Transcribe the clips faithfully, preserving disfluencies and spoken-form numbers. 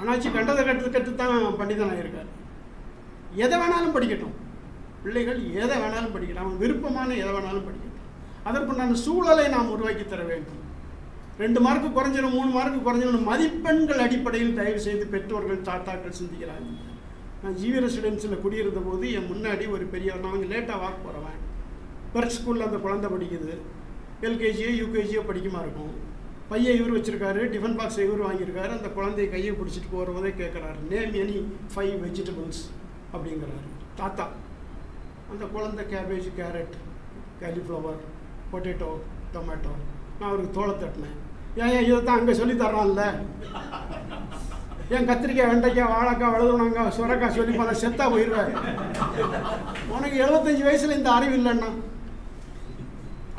அனாச்சி கண்டதை கற்று கற்று தான் பண்டிதனாக இருக்கார். எதை வேணாலும் படிக்கட்டும், பிள்ளைகள் எதை வேணாலும் படிக்கட்டும், அவன் விருப்பமான எதை வேணாலும் படிக்கட்டும். அதற்குண்டான சூழலை நாம் உருவாக்கி தர வேண்டும். ரெண்டு மார்க்கு குறைஞ்சிடும், மூணு மார்க்கு குறைஞ்சிடும், மதிப்பெண்கள் அடிப்படையில் தயவு செய்து பெற்றோர்கள் தாத்தாக்கள் சிந்திக்கிறாங்க. நான் ஜிவி ரெசிடென்சியில் குடியிருந்த போது என் முன்னாடி ஒரு பெரியவர், நான் அவங்க லேட்டாக வாக் போகிறவன், பெர்க் ஸ்கூலில் அந்த குழந்தை படிக்குது, எல்கேஜியோ யூகேஜியோ படிக்குமா இருக்கும், பையன் இவர் வச்சுருக்காரு, டிஃபன் பாக்ஸ் இவர் வாங்கியிருக்காரு, அந்த குழந்தைய கையை பிடிச்சிட்டு போகிறவதே கேட்குறாரு, நேம் எனி ஃபைவ் வெஜிடபிள்ஸ் அப்படிங்கிறாரு தாத்தா. அந்த குழந்தை cabbage, carrot, cauliflower, potato, tomato. நான் அவருக்கு தோலை தட்டினேன், ஏன் ஏன் இதை தான் அங்கே சொல்லி தர்றான்ல, ஏன் கத்திரிக்காய், வெண்டைக்காய், வாழைக்காய், வழுதுணங்காய், சுரக்காய் சொல்லி போன செத்தா போயிடுவாரு, உனக்கு எழுபத்தஞ்சு வயசில் இந்த அறிவு இல்லைன்னா.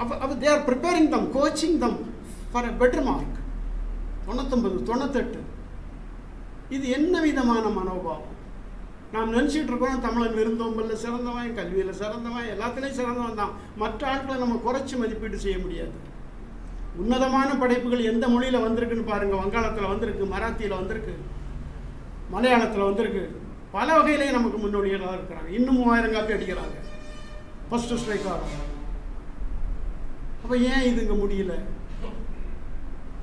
அப்போ அப்போ they are preparing them, coaching them for a better mark. தொண்ணூத்தொம்பது, தொண்ணூத்தெட்டு, இது என்ன விதமான மனோபாவம்? நாம் நினச்சிட்டு இருக்கோம் தமிழன் விருந்தோம்பல்ல சிறந்தவன், கல்வியில் சிறந்தவன், எல்லாத்துலேயும் சிறந்தவன் தான், மற்ற ஆட்களை நம்ம குறைச்சி மதிப்பீடு செய்ய முடியாது. உன்னதமான படைப்புகள் எந்த மொழியில் வந்திருக்குன்னு பாருங்கள். வங்காளத்தில் வந்திருக்கு, மராத்தியில் வந்திருக்கு, மலையாளத்தில் வந்திருக்கு, பல வகையிலேயே நமக்கு முன்னோடிகளாக இருக்கிறாங்க. இன்னும் மூவாயிரம் காப்பி அடிக்கிறாங்க, ஃபஸ்ட்டு ஸ்ட்ரைக்காக இருக்கிறாங்க. அப்போ ஏன் இது இங்கே முடியல?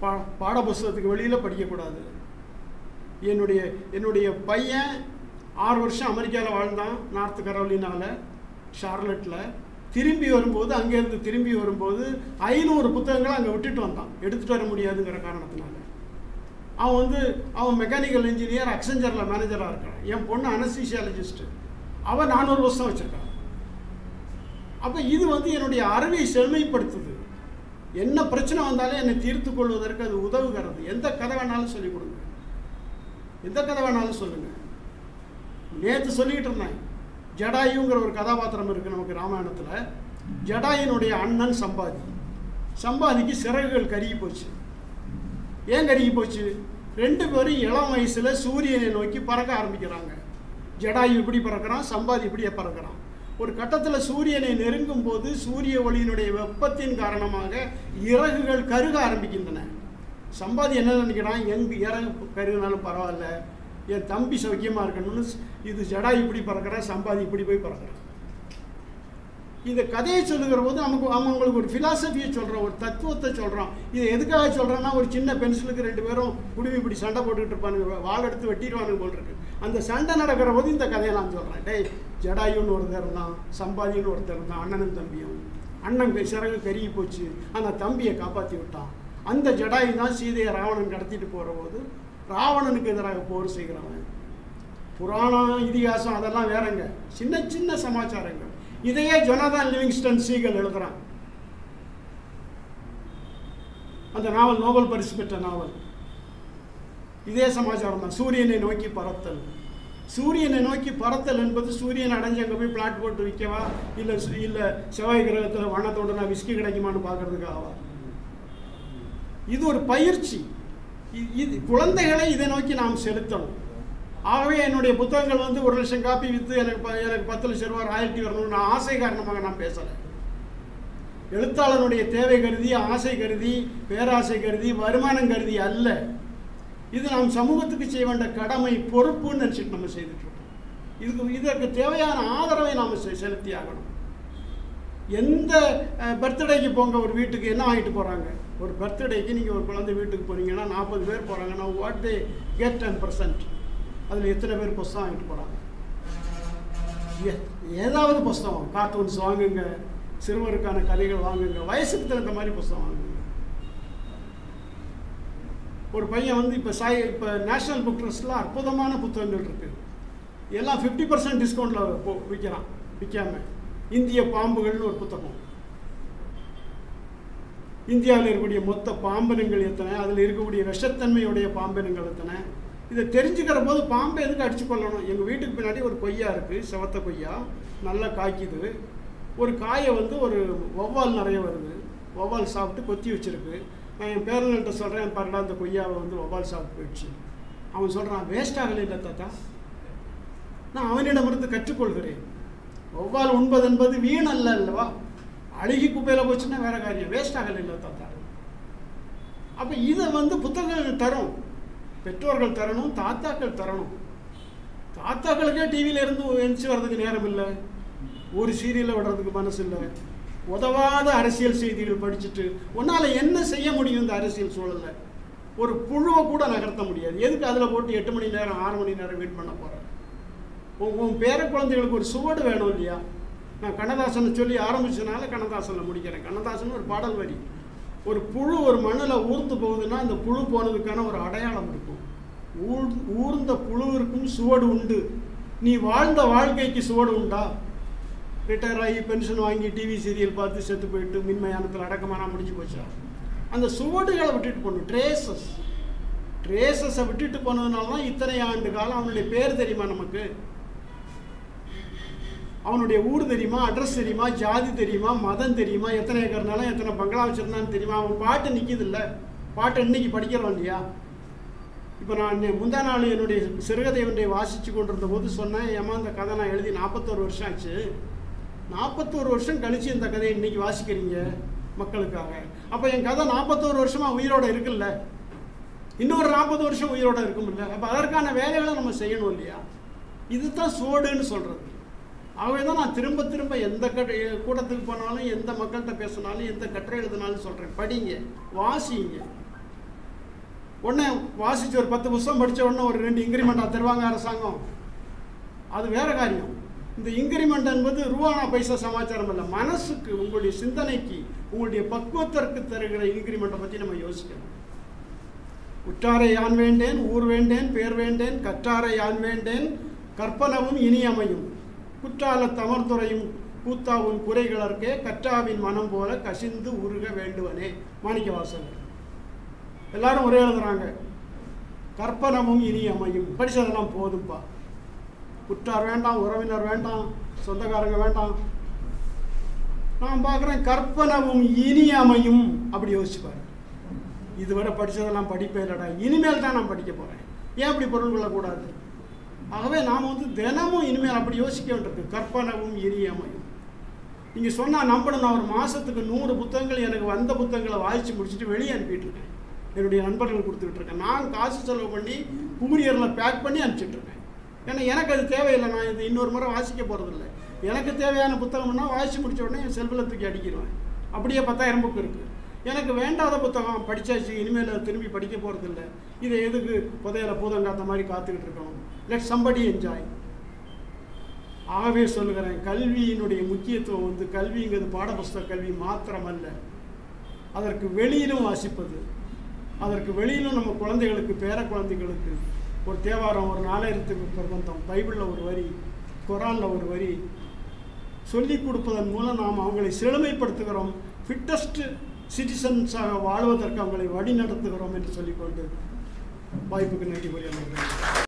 பா பாட புஸ்தகத்துக்கு வெளியில் படிக்கக்கூடாது. என்னுடைய என்னுடைய பையன் ஆறு வருஷம் அமெரிக்காவில் வாழ்ந்தான், நார்த் கரோலினாவில், ஷார்லட்டில். திரும்பி வரும்போது, அங்கேருந்து திரும்பி வரும்போது ஐநூறு புத்தகங்களை அங்கே விட்டுட்டு வந்தான், எடுத்துகிட்டு வர முடியாதுங்கிற காரணத்தினால. அவன் வந்து அவன் மெக்கானிக்கல் இன்ஜினியர், அக்சஞ்சரில் மேனேஜராக இருக்கான். என் பொண்ணு அனஸ்தீசியாலஜிஸ்ட்டு, அவன் நானூறு புத்தகம் வச்சுருக்கான். அப்போ இது வந்து என்னுடைய அறிவை செழுமைப்படுத்துது. என்ன பிரச்சனை வந்தாலும் என்னை தீர்த்து கொள்வதற்கு அது உதவுகிறது. எந்த கதை வேணாலும் சொல்லிக் கொடுங்க, எந்த கதை வேணாலும் சொல்லுங்கள். நேற்று சொல்லிக்கிட்டு இருந்தேன், ஜடாயுங்கிற ஒரு கதாபாத்திரம் இருக்குது நமக்கு ராமாயணத்தில். ஜடாயினுடைய அண்ணன் சம்பாதி. சம்பாதிக்கு சிறகுகள் கருகி போச்சு. ஏன் கருகி போச்சு? ரெண்டு பேரும் இளம் வயசில் சூரியனை நோக்கி பறக்க ஆரம்பிக்கிறாங்க. ஜடாயு இப்படி பறக்கிறான், சம்பாதி இப்படியே பறக்கிறான். ஒரு கட்டத்தில் சூரியனை நெருங்கும் போது சூரிய ஒளியினுடைய வெப்பத்தின் காரணமாக இறகுகள் கருக ஆரம்பிக்கின்றன. சம்பாதி என்ன நினைக்கிறான், எங்கு இறகு கருகினாலும் பரவாயில்ல, என் தம்பி சௌக்கியமாக இருக்கணும்னு இது ஜடாயு இப்படி பறக்கிறான், சம்பாதி இப்படி போய் பறக்கிறான். இந்த கதையை சொல்லுகிற போது நமக்கு அவங்களுக்கு ஒரு ஃபிலாசபியை சொல்கிறோம், ஒரு தத்துவத்தை சொல்கிறோம். இதை எதுக்காக சொல்கிறோன்னா, ஒரு சின்ன பென்சிலுக்கு ரெண்டு பேரும் குடிவி இப்படி சண்டை போட்டுக்கிட்டு இருப்பானுங்க, வால் எடுத்து வெட்டிடுவானுங்க போல் இருக்கு. அந்த சண்டை நடக்கிற போது இந்த கதையை நான் சொல்கிறேன். டே, ஜடாயுன்னு ஒருத்தர் இருந்தான், சம்பாதின்னு ஒருத்தர் இருந்தான், அண்ணனும் தம்பியும். அண்ணன் சிறகு கருகி போச்சு, அந்த தம்பியை காப்பாற்றி விட்டான். அந்த ஜடாயு தான் சீதையை ராவணன் கடத்திட்டு போகிற போது ராவணனுக்கு எதிராக போர் செய்கிறவன். புராணம், இதிகாசம் அதெல்லாம் வேறங்க, சின்ன சின்ன சமாச்சாரங்கள். இதையே ஜொனாதான் லிவிங்ஸ்டன் சீகல் எழுதுகிறான். அந்த நாவல் நோபல் பரிசு பெற்ற நாவல். இதே சமாச்சாரம் தான், சூரியனை நோக்கி பறத்தல். சூரியனை நோக்கி பறத்தல் என்பது சூரியன் அடைஞ்சு அங்கே போய் பிளாட் போட்டு விற்கவா, இல்லை இல்லை செவ்வாய் கிரகத்தில் வனத்தோடு நான் விஸ்கி கிடைக்குமான்னு பார்க்கறதுக்காகவா? இது ஒரு பயிற்சி. இது குழந்தைகளை இதை நோக்கி நாம் செலுத்தணும். ஆகவே என்னுடைய புத்தகங்கள் வந்து ஒரு லட்சம் காப்பி விற்று எனக்கு ப எனக்கு பத்து லட்சம் ரூபா ராயல்ட்டி வரணும்னு நான் ஆசை காரணமாக நான் பேசலை. எழுத்தாளனுடைய தேவை கருதி, ஆசை கருதி, பேராசை கருதி, வருமானம் கருதி அல்ல. இது நாம் சமூகத்துக்கு செய்ய வேண்டிய கடமை, பொறுப்புன்னு நினச்சிட்டு நம்ம செய்துட்டுருக்கோம். இதுக்கு இதற்கு தேவையான ஆதரவை நாம் செலுத்தி ஆகணும். எந்த பர்த்டேக்கு போங்க, ஒரு வீட்டுக்கு என்ன ஆகிட்டு போகிறாங்க? ஒரு பர்த்டேக்கு நீங்கள் ஒரு குழந்தை வீட்டுக்கு போனீங்கன்னா, நாற்பது பேர் போகிறாங்கன்னா, what they get ten percent, அதில் எத்தனை பேர் புஸ்தகம் ஆகிட்டு போகிறாங்க? ஏதாவது புஸ்தகம், கார்ட்டூன்ஸ் வாங்குங்க, சிறுவருக்கான கதைகள் வாங்குங்க, வயசுக்கு தகுந்த மாதிரி புஸ்தகம் வாங்குங்க. ஒரு பையன் வந்து இப்போ சாய் இப்போ நேஷ்னல் புக் ட்ரஸ்ட்டில் அற்புதமான புத்தகங்கள் இருக்குது, எல்லாம் ஃபிஃப்டி பர்சன்ட் டிஸ்கவுண்ட்டில் போ விற்கிறான் விற்காம. இந்திய பாம்புகள்னு ஒரு புத்தகம், இந்தியாவில் இருக்கக்கூடிய மொத்த பாம்பினங்கள் எத்தனை, அதில் இருக்கக்கூடிய விஷத்தன்மையுடைய பாம்பினங்கள் எத்தனை, இதை தெரிஞ்சுக்கிற போது பாம்பை எதுக்கு அடித்து கொள்ளணும்? எங்கள் வீட்டுக்கு பின்னாடி ஒரு கொய்யா இருக்குது, செவத்த கொய்யா, நல்லா காய்க்குது. ஒரு காயை வந்து ஒரு வௌவால் நிறைய வருது, வௌவால் சாப்பிட்டு கொத்தி வச்சுருக்கு. நான் என் பேரன்கிட்ட சொல்கிறேன், பாருடா அந்த கொய்யாவை வந்து வௌவால் சாப்பிட்டு போயிடுச்சு. அவன் சொல்கிறான், வேஸ்ட் ஆகலை இல்லை தாத்தா, நான் அவனிடமிருந்து கற்றுக்கொள்கிறேன். வௌவால் உண்பது என்பது வீண் அல்ல அல்லவா, அழுகி குப்பையில் போச்சுன்னா வேறு காரியம், வேஸ்ட் ஆகலை இல்லை தாத்தா. அப்போ இதை வந்து புத்தகங்கள் தரும். பெற்றோர்கள் தரணும், தாத்தாக்கள் தரணும். தாத்தாக்களுக்கே டிவியில் இருந்து எழுந்து வரதுக்கு நேரம் இல்லை, ஒரு சீரியலை விடுறதுக்கு மனசு இல்லை. உதவாத அரசியல் செய்திகள் படிச்சுட்டு உன்னால் என்ன செய்ய முடியும்? இந்த அரசியல் சூழலில் ஒரு புழுவை கூட நகர்த்த முடியாது. எதுக்கு அதில் போட்டு எட்டு மணி நேரம் ஆறு மணி நேரம் வெயிட் பண்ண போகிறேன்? உன் பேர குழந்தைகளுக்கு ஒரு சுவடு வேணும் இல்லையா? நான் கண்ணதாசனை சொல்லி ஆரம்பிச்சதுனால கண்ணதாசனில் முடிக்கிறேன். கண்ணதாசன் ஒரு பாடல் வரி, ஒரு புழு ஒரு மண்ணில் ஊர்ந்து போகுதுன்னா அந்த புழு போனதுக்கான ஒரு அடையாளம் இருக்கும். ஊர் ஊர்ந்த புழுவிற்கும் சுவடு உண்டு. நீ வாழ்ந்த வாழ்க்கைக்கு சுவடு உண்டா? ரிட்டையர் ஆகி பென்ஷன் வாங்கி டிவி சீரியல் பார்த்து செத்து போயிட்டு மின்மயானத்தில் அடக்கமான முடிஞ்சு போச்சா? அந்த சுவடுகளை விட்டுட்டு போகணும். ட்ரேசஸ் ட்ரேசஸை விட்டுட்டு போனதுனால தான் இத்தனை ஆண்டு காலம் அவனுடைய பேர் தெரியுமா நமக்கு, அவனுடைய ஊர் தெரியுமா, அட்ரஸ் தெரியுமா, ஜாதி தெரியுமா, மதம் தெரியுமா, எத்தனை ஏக்கர்னாலும் எத்தனை பங்களா வச்சுருந்தான்னு தெரியுமா. அவன் பாட்டு நிற்கிது இல்லை, பாட்டு இன்னைக்கு படிக்கிறோம் இல்லையா? இப்போ நான் முந்தா நாள் என்னுடைய சிறுகதை ஒன்றை வாசித்து கொண்டிருந்த போது சொன்னேன், ஏமா அந்த கதை நான் எழுதி நாற்பத்தோரு வருஷம் ஆச்சு, நாற்பத்தோரு வருஷம் கழித்து இந்த கதையை இன்றைக்கி வாசிக்கிறீங்க மக்களுக்காக. அப்போ என் கதை நாற்பத்தோரு வருஷமாக உயிரோடு இருக்குல்ல, இன்னொரு நாற்பது வருஷம் உயிரோடு இருக்குமில்ல. அப்போ அதற்கான வேலைகளை நம்ம செய்யணும் இல்லையா? இது தான் சோடுன்னு சொல்கிறது. ஆகவே தான் நான் திரும்ப திரும்ப எந்த கட் கூட்டத்துக்கு போனாலும், எந்த மக்கள்கிட்ட பேசினாலும், எந்த கட்டுரை எழுதினாலும் சொல்கிறேன், படிங்க, வாசிங்க. உடனே வாசித்து ஒரு பத்து புத்தகம் படித்த உடனே ஒரு ரெண்டு இன்க்ரிமெண்ட்டாக தருவாங்க அரசாங்கம், அது வேறு காரியம். இந்த இன்க்ரிமெண்ட் என்பது ரூபானா பைசா சமாச்சாரம் இல்லை, மனசுக்கு உங்களுடைய சிந்தனைக்கு உங்களுடைய பக்குவத்திற்கு தருகிற இன்க்ரிமெண்ட்டை பற்றி நம்ம யோசிக்கணும். உற்றாரை யான் வேண்டேன், ஊர் வேண்டேன், பேர் வேண்டேன், கற்றாரை யான் வேண்டேன், கற்பனவும் இனி அமையும், குற்றால தமர்துறையும் கூத்தாவும் குறைகளற்கே கற்றாவின் மனம் போல கசிந்து உருக வேண்டுவனே. மாணிக்க வாசகர் எல்லாரும் ஒரே எழுதுறாங்க, கற்பனமும் இனி அமையும். படித்ததெல்லாம் போதும்பா, குற்றார் வேண்டாம், உறவினர் வேண்டாம், சொந்தக்காரங்க வேண்டாம். நான் பார்க்குறேன் கற்பனமும் இனி அமையும், அப்படி யோசிச்சுப்பாரு. இதுவரை படித்ததெல்லாம் படிப்பே இல்லடா, இனிமேல் தான் நான் படிக்க போகிறேன், ஏன் அப்படி பொருள் கொள்ளக்கூடாது? ஆகவே நாம் வந்து தினமும் இனிமேல் அப்படி யோசிக்க வேண்டியிருக்கு. கற்பனவும் எரியமையும் நீங்கள் சொன்னால் நம்பணும். நான் ஒரு மாதத்துக்கு நூறு புத்தகங்கள் எனக்கு வந்த புத்தகங்களை வாசித்து முடிச்சுட்டு வெளியே அனுப்பிட்டுருக்கேன், என்னுடைய நண்பர்கள் கொடுத்துக்கிட்டுருக்கேன். நான் காசு செலவு பண்ணி கூரியரில் பேக் பண்ணி அனுப்பிச்சிட்ருக்கேன். ஏன்னா எனக்கு அது தேவையில்லை, நான் இது இன்னொரு முறை வாசிக்க போகிறதில்லை. எனக்கு தேவையான புத்தகம்னா வாசித்து முடித்த உடனே என் செல்ஃபில் தூக்கி அடிக்கிடுவேன், அப்படியே பத்தாயிரம் புக்கு இருக்குது. எனக்கு வேண்டாத புத்தகம் படித்தாச்சு, இனிமேல் அதை திரும்பி படிக்க போகிறதில்லை, இதை எதுக்கு புதையில் பூதம் காத்த மாதிரி காத்துக்கிட்டு இருக்கணும், லெட் சம்படி என்ஜாய். ஆகவே சொல்கிறேன், கல்வியினுடைய முக்கியத்துவம் வந்து கல்விங்கிறது பாடப்புஸ்தக கல்வி மாத்திரமல்ல, அதற்கு வெளியிலும் வாசிப்பது, அதற்கு வெளியிலும் நம்ம குழந்தைகளுக்கு பேர குழந்தைகளுக்கு ஒரு தேவாரம், ஒரு நாலாயிரத்துக்கு பிரபந்தம், பைபிளில் ஒரு வரி, குரானில் ஒரு வரி சொல்லிக் கொடுப்பதன் மூலம் நாம் அவங்களை செழுமைப்படுத்துகிறோம், ஃபிட்டஸ்ட்டு சிட்டிசன்ஸாக வாழ்வதற்கு அவங்களை வழி நடத்துகிறோம் என்று சொல்லிக்கொண்டு வாய்ப்புக்கு நன்றி கூறி அமைகிறேன்.